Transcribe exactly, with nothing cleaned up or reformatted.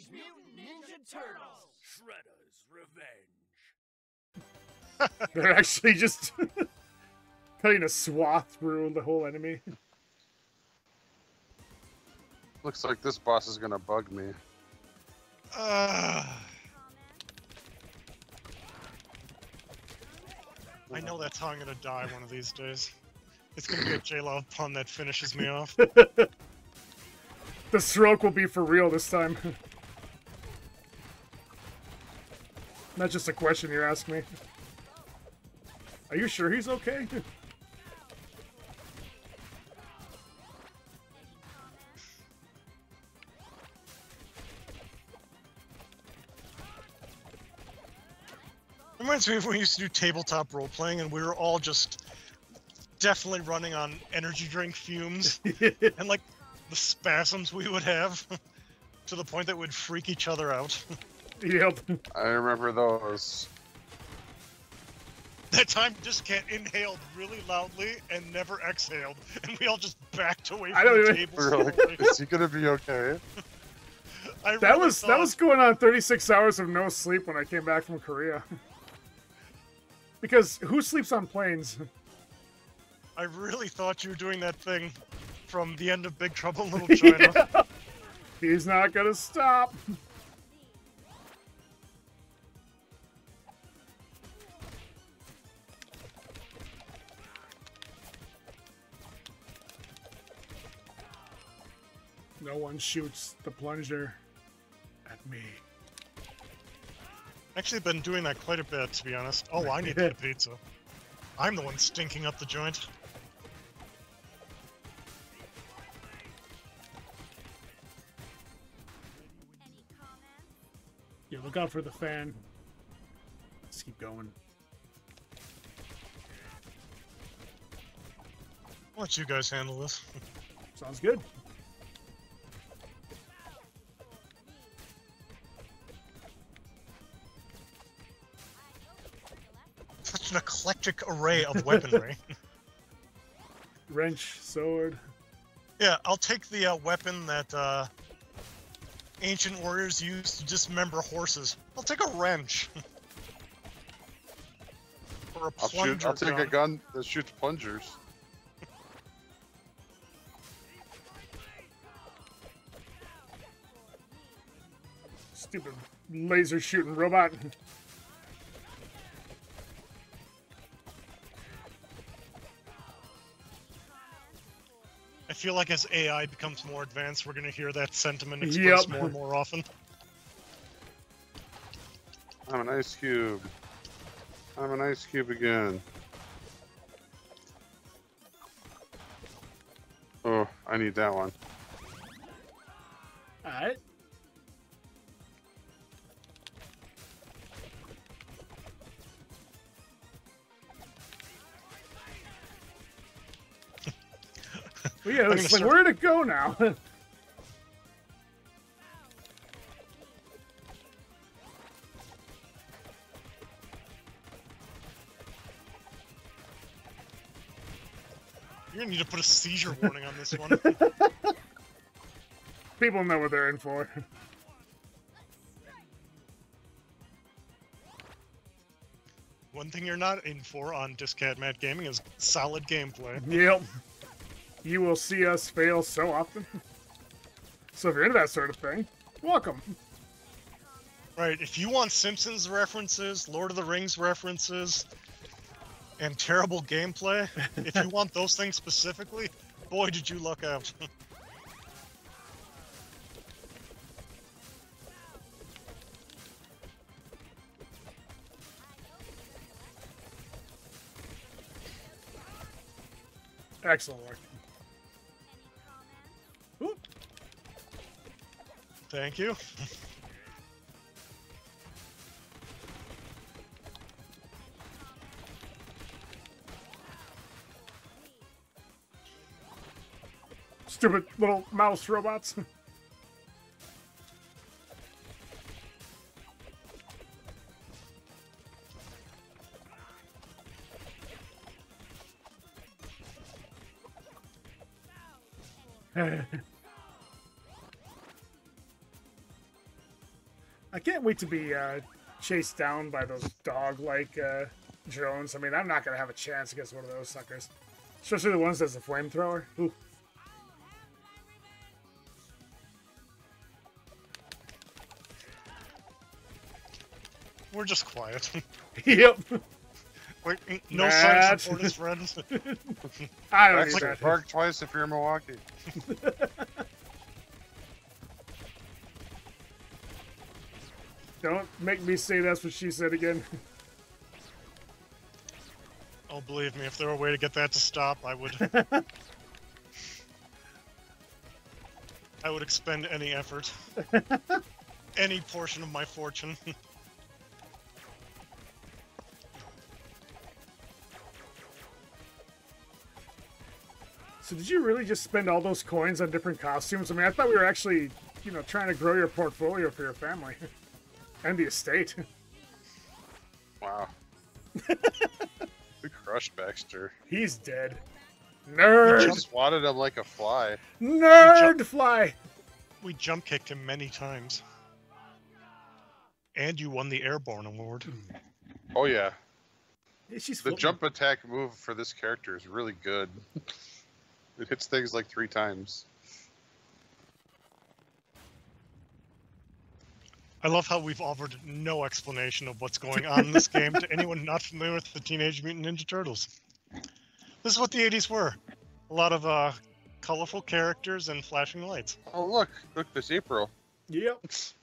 Teenage Mutant Ninja Turtles. Shredder's Revenge. They're actually just cutting a swath through the whole enemy. Looks like this boss is gonna bug me. Uh, I know that's how I'm gonna die one of these days. It's gonna be a J-Love pun that finishes me off. The stroke will be for real this time. Not just a question you're asking me. Are you sure he's okay? Reminds me of when we used to do tabletop role playing, and we were all just definitely running on energy drink fumes, and like the spasms we would have to the point that we'd freak each other out. Yep, I remember those. That time DisCatMatt inhaled really loudly and never exhaled, and we all just backed away from I don't the even... table. Like, is he gonna be okay? I that really was thought... that was going on thirty-six hours of no sleep when I came back from Korea. Because who sleeps on planes? I really thought you were doing that thing from the end of Big Trouble in Little China. Yeah. He's not gonna stop. No one shoots the plunger at me. Actually, been doing that quite a bit, to be honest. Oh, I need that pizza. I'm the one stinking up the joint. Yeah, look out for the fan. Let's keep going. I'll let you guys handle this. Sounds good. Such an eclectic array of weaponry. Wrench, sword. Yeah, I'll take the uh, weapon that uh, ancient warriors used to dismember horses. I'll take a wrench. Or a plunger. I'll, shoot, I'll take gun. a gun that shoots plungers. Stupid laser shooting robot. I feel like as A I becomes more advanced, we're going to hear that sentiment expressed yep. more and more often. I'm an ice cube. I'm an ice cube again. Oh, I need that one. Alright. Well, yeah, it's like, where'd it go now? You're gonna need to put a seizure warning on this one. People know what they're in for. One thing you're not in for on DisCatMatt Gaming is solid gameplay. Yep. You will see us fail so often. So if you're into that sort of thing, welcome. Right, if you want Simpsons references, Lord of the Rings references, and terrible gameplay, if you want those things specifically, boy, did you luck out. Excellent work. Thank you. Stupid little mouse robots. I can't wait to be uh, chased down by those dog-like uh, drones. I mean, I'm not going to have a chance against one of those suckers. Especially the ones that's a flamethrower. Ooh. We're just quiet. Yep. Wait, no sign for his friends. I don't That's need like that. Park twice if you're in Milwaukee. Don't make me say that's what she said again. Oh, believe me, if there were a way to get that to stop, I would. I would expend any effort, any portion of my fortune. So did you really just spend all those coins on different costumes? I mean, I thought we were actually, you know, trying to grow your portfolio for your family. And the estate. Wow. We crushed Baxter. He's dead. Nerd! We jump swatted him like a fly. Nerd we jump fly! We jump kicked him many times. And you won the Airborne Award. Oh, yeah. Hey, she's the floating. Jump attack move for this character is really good. It hits things like three times. I love how we've offered no explanation of what's going on in this game to anyone not familiar with the Teenage Mutant Ninja Turtles. This is what the eighties were. A lot of uh, colorful characters and flashing lights. Oh, look. Look, this April. Yep.